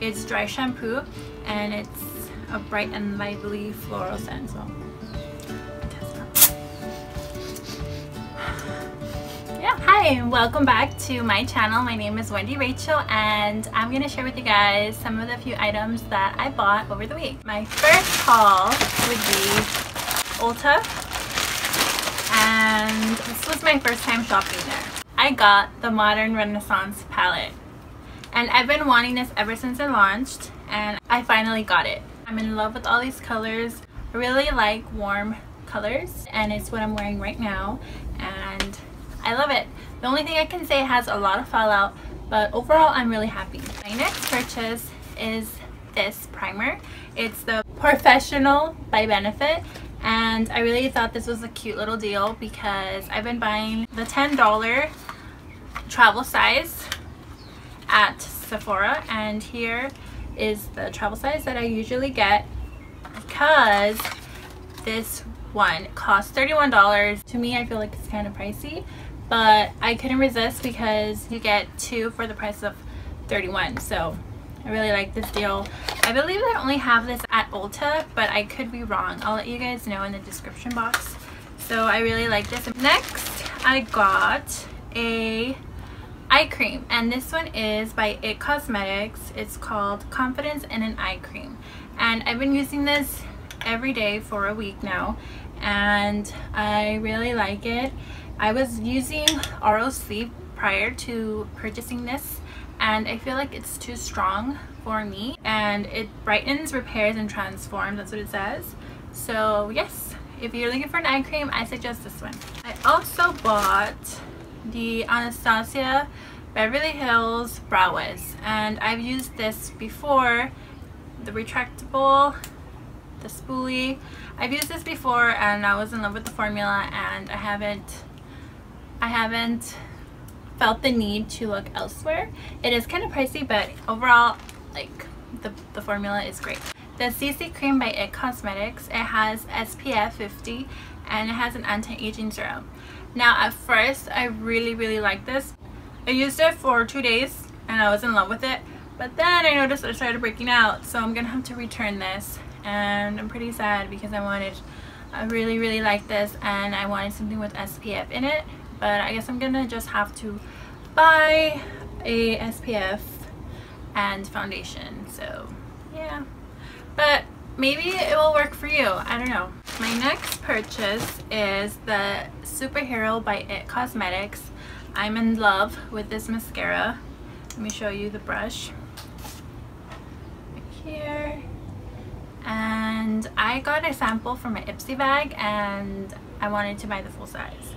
It's dry shampoo and it's a bright and lively floral scent. So yeah, hi and welcome back to my channel. My name is Wendy Rachel and I'm gonna share with you guys some of the few items that I bought over the week. My first haul would be Ulta, and this was my first time shopping there. I got the Modern Renaissance palette, and I've been wanting this ever since it launched, and I finally got it. I'm in love with all these colors. I really like warm colors, and it's what I'm wearing right now, and I love it. The only thing I can say, it has a lot of fallout, but overall I'm really happy. My next purchase is this primer. It's the Porefessional by Benefit. And I really thought this was a cute little deal because I've been buying the $10 travel size at Sephora, and here is the travel size that I usually get because this one costs $31. To me, I feel like it's kind of pricey, but I couldn't resist because you get two for the price of $31. So I really like this deal. I believe they only have this at Ulta, but I could be wrong. I'll let you guys know in the description box. So I really like this. Next, I got a eye cream, and this one is by IT Cosmetics. It's called Confidence in an Eye Cream, and I've been using this every day for a week now, and I really like it. I was using RO Sleep prior to purchasing this, and I feel like it's too strong for me, and it brightens, repairs, and transforms. That's what it says. So yes, if you're looking for an eye cream, I suggest this one. I also bought the Anastasia Beverly Hills Brow Wiz, and I've used this before, the retractable, the spoolie. I've used this before and I was in love with the formula, and I haven't felt the need to look elsewhere. It is kind of pricey, but overall, like, the formula is great. The CC cream by IT Cosmetics, it has SPF 50 and it has an anti-aging serum. Now at first I really liked this. I used it for 2 days and I was in love with it, but then I noticed it started breaking out, so I'm gonna have to return this, and I'm pretty sad because I really liked this and I wanted something with SPF in it. But I guess I'm gonna just have to buy a SPF and foundation. So yeah, but maybe it will work for you, I don't know. My next purchase is the Superhero by IT Cosmetics. I'm in love with this mascara. Let me show you the brush right here. And I got a sample from my Ipsy bag and I wanted to buy the full size.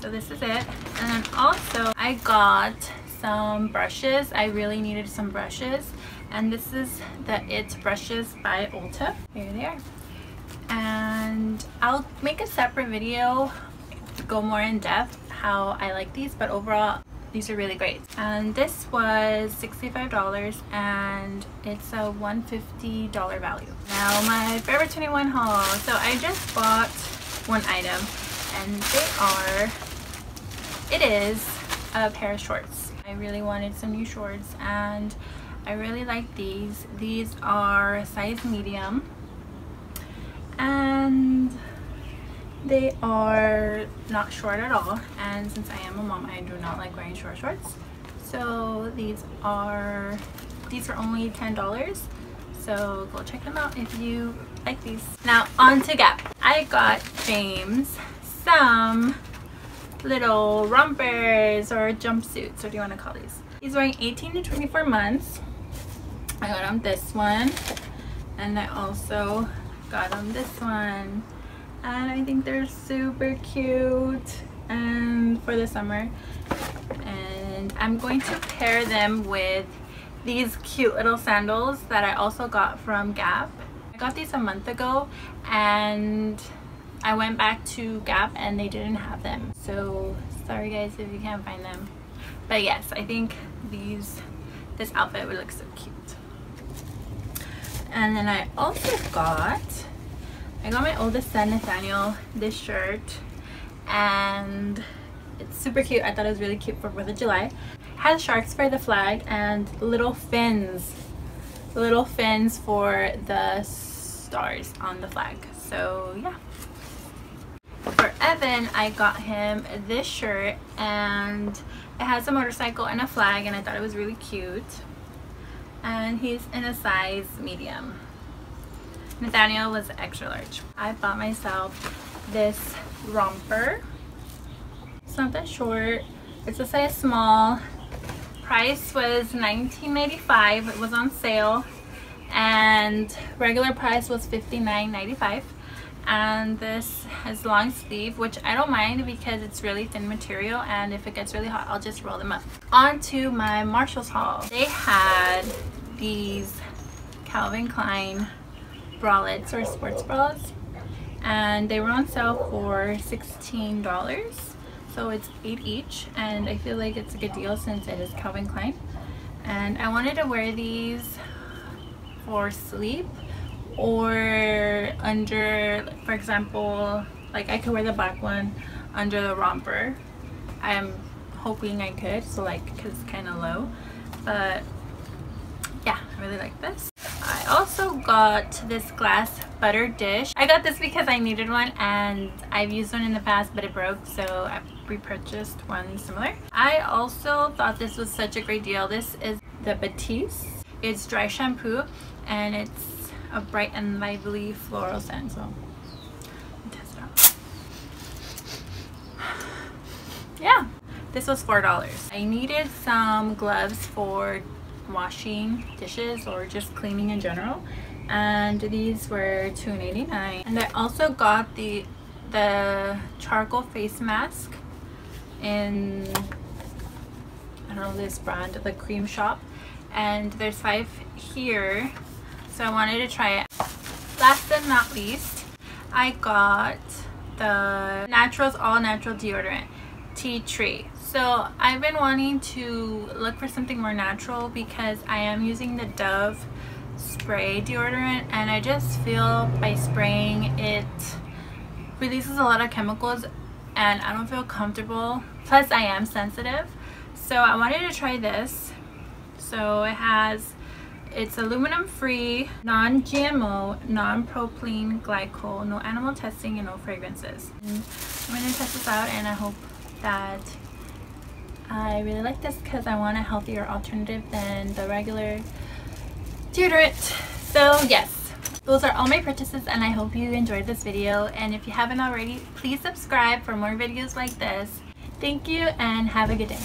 So this is it. And then also I got some brushes. I really needed some brushes, and this is the IT brushes by Ulta. Here they are, and I'll make a separate video to go more in depth how I like these, but overall these are really great. And this was $65 and it's a $150 value. Now my Forever 21 haul. So I just bought one item, and they are, it is a pair of shorts. I really wanted some new shorts and I really like these. These are size medium and they are not short at all, and since I am a mom, I do not like wearing short shorts. So these are only $10, so go check them out if you like these. Now on to Gap. I got James some little rompers or jumpsuits, or do you want to call these? He's wearing 18 to 24 months. I got him this one, and I also got him this one, and I think they're super cute and for the summer. And I'm going to pair them with these cute little sandals that I also got from Gap. I got these a month ago and I went back to Gap and they didn't have them. So sorry guys if you can't find them. But yes, I think this outfit would look so cute. And then I also got my oldest son Nathaniel this shirt, and it's super cute. I thought it was really cute for 4th of July. It has sharks for the flag and little fins. the little fins for the stars on the flag. So yeah. For Evan, I got him this shirt and it has a motorcycle and a flag, and I thought it was really cute. And he's in a size medium. Nathaniel was extra large. I bought myself this romper. It's not that short. It's a size small. Price was $19.95. It was on sale, and regular price was $59.95. And this is long sleeve, which I don't mind because it's really thin material, and if it gets really hot, I'll just roll them up. On to my Marshall's haul. They had these Calvin Klein bralettes or sports bras, and they were on sale for $16, so it's $8 each, and I feel like it's a good deal since it is Calvin Klein. And I wanted to wear these for sleep or under, for example, like I could wear the black one under the romper. I'm hoping I could, so like, because it's kind of low, but yeah, I really like this. I also got this glass butter dish. I got this because I needed one, and I've used one in the past but it broke, so I repurchased one similar. I also thought this was such a great deal. This is the Batiste. It's dry shampoo and it's a bright and lively floral scent, so test it out. Yeah, this was $4. I needed some gloves for washing dishes or just cleaning in general, and these were $2.89. And I also got the charcoal face mask in, I don't know this brand, The Cream Shop, and there's 5 here. So I wanted to try it. Last but not least, I got the Naturals All Natural Deodorant, Tea Tree. So I've been wanting to look for something more natural because I am using the Dove spray deodorant, and I just feel by spraying it releases a lot of chemicals and I don't feel comfortable. Plus I am sensitive. So I wanted to try this. So it has, it's aluminum free, non-GMO, non-propylene glycol, no animal testing, and no fragrances. And I'm going to test this out, and I hope that I really like this because I want a healthier alternative than the regular deodorant. So yes, those are all my purchases, and I hope you enjoyed this video. And if you haven't already, please subscribe for more videos like this. Thank you and have a good day.